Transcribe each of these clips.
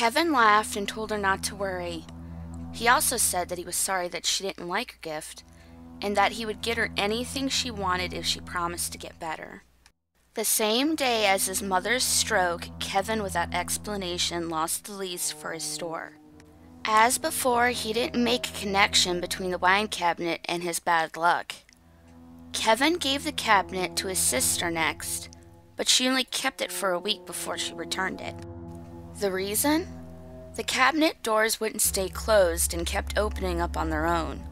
Kevin laughed and told her not to worry. He also said that he was sorry that she didn't like her gift, and that he would get her anything she wanted if she promised to get better. The same day as his mother's stroke, Kevin, without explanation, lost the lease for his store. As before, he didn't make a connection between the wine cabinet and his bad luck. Kevin gave the cabinet to his sister next, but she only kept it for a week before she returned it. The reason? The cabinet doors wouldn't stay closed and kept opening up on their own.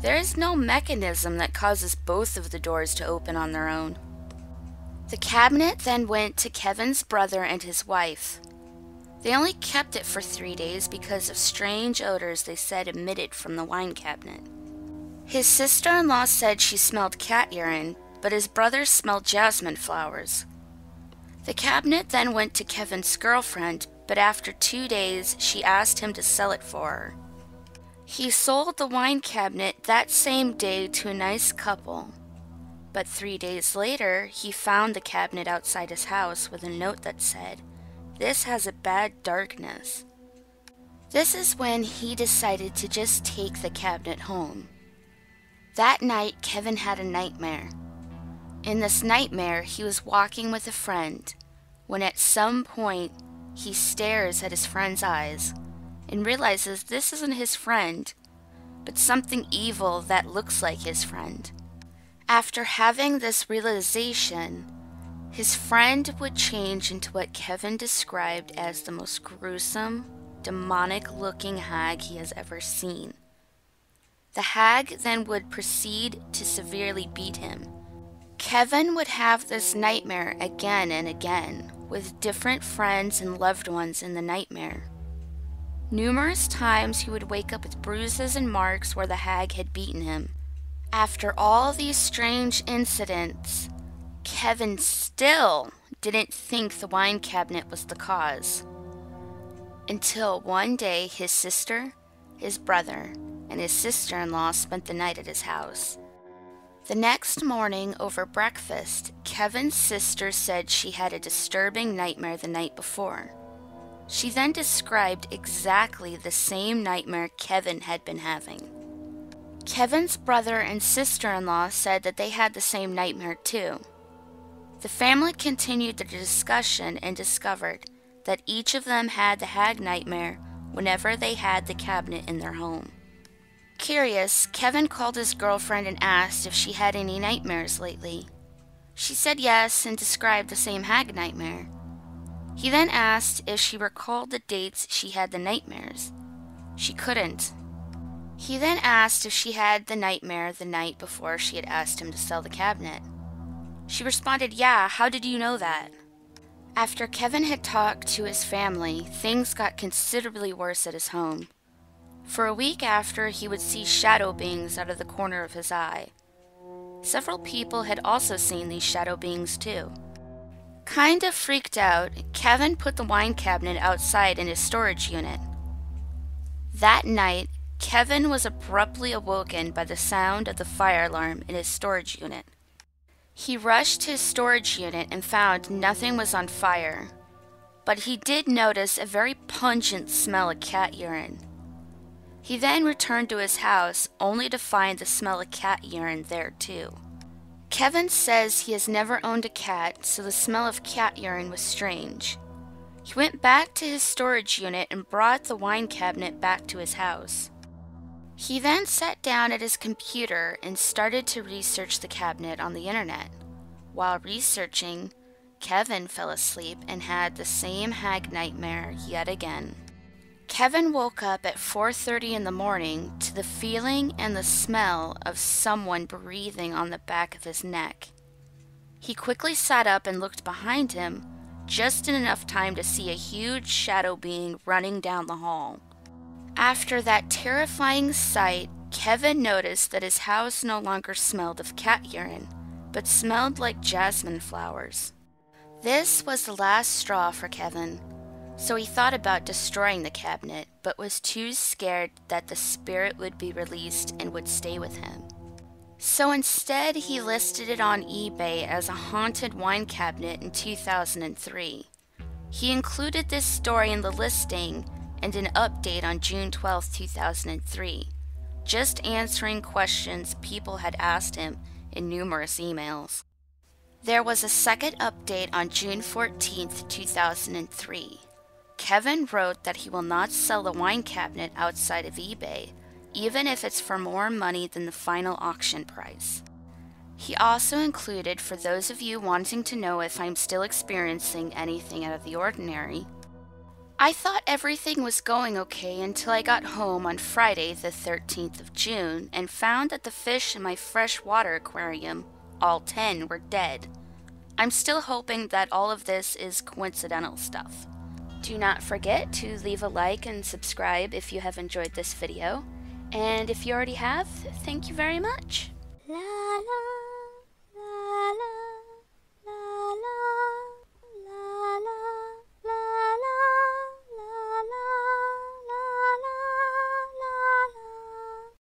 There is no mechanism that causes both of the doors to open on their own. The cabinet then went to Kevin's brother and his wife. They only kept it for 3 days because of strange odors they said emitted from the wine cabinet. His sister-in-law said she smelled cat urine, but his brother smelled jasmine flowers. The cabinet then went to Kevin's girlfriend, but after 2 days she asked him to sell it for her. He sold the wine cabinet that same day to a nice couple. But 3 days later, he found the cabinet outside his house with a note that said, "This has a bad darkness." This is when he decided to just take the cabinet home. That night, Kevin had a nightmare. In this nightmare, he was walking with a friend, when at some point, he stares at his friend's eyes and realizes this isn't his friend, but something evil that looks like his friend. After having this realization, his friend would change into what Kevin described as the most gruesome, demonic-looking hag he has ever seen. The hag then would proceed to severely beat him. Kevin would have this nightmare again and again, with different friends and loved ones in the nightmare. Numerous times he would wake up with bruises and marks where the hag had beaten him. After all these strange incidents, Kevin still didn't think the wine cabinet was the cause. Until one day, his sister, his brother, and his sister-in-law spent the night at his house. The next morning, over breakfast, Kevin's sister said she had a disturbing nightmare the night before. She then described exactly the same nightmare Kevin had been having. Kevin's brother and sister-in-law said that they had the same nightmare too. The family continued the discussion and discovered that each of them had the hag nightmare whenever they had the cabinet in their home. Curious, Kevin called his girlfriend and asked if she had any nightmares lately. She said yes and described the same hag nightmare. He then asked if she recalled the dates she had the nightmares. She couldn't. He then asked if she had the nightmare the night before she had asked him to sell the cabinet. She responded, "Yeah, how did you know that?" After Kevin had talked to his family, things got considerably worse at his home. For a week after, he would see shadow beings out of the corner of his eye. Several people had also seen these shadow beings too. Kind of freaked out, Kevin put the wine cabinet outside in his storage unit. That night, Kevin was abruptly awoken by the sound of the fire alarm in his storage unit. He rushed to his storage unit and found nothing was on fire, but he did notice a very pungent smell of cat urine. He then returned to his house only to find the smell of cat urine there too. Kevin says he has never owned a cat, so the smell of cat urine was strange. He went back to his storage unit and brought the wine cabinet back to his house. He then sat down at his computer and started to research the cabinet on the internet. While researching, Kevin fell asleep and had the same hag nightmare yet again. Kevin woke up at 4:30 in the morning to the feeling and the smell of someone breathing on the back of his neck. He quickly sat up and looked behind him, just in enough time to see a huge shadow being running down the hall. After that terrifying sight, Kevin noticed that his house no longer smelled of cat urine, but smelled like jasmine flowers. This was the last straw for Kevin, so he thought about destroying the cabinet, but was too scared that the spirit would be released and would stay with him. So instead, he listed it on eBay as a haunted wine cabinet in 2003. He included this story in the listing and an update on June 12, 2003, just answering questions people had asked him in numerous emails. There was a second update on June 14, 2003. Kevin wrote that he will not sell a wine cabinet outside of eBay, even if it's for more money than the final auction price. He also included, for those of you wanting to know if I'm still experiencing anything out of the ordinary, I thought everything was going okay until I got home on Friday the 13th of June and found that the fish in my freshwater aquarium, all 10, were dead. I'm still hoping that all of this is coincidental stuff. Do not forget to leave a like and subscribe if you have enjoyed this video. And if you already have, thank you very much. La, la.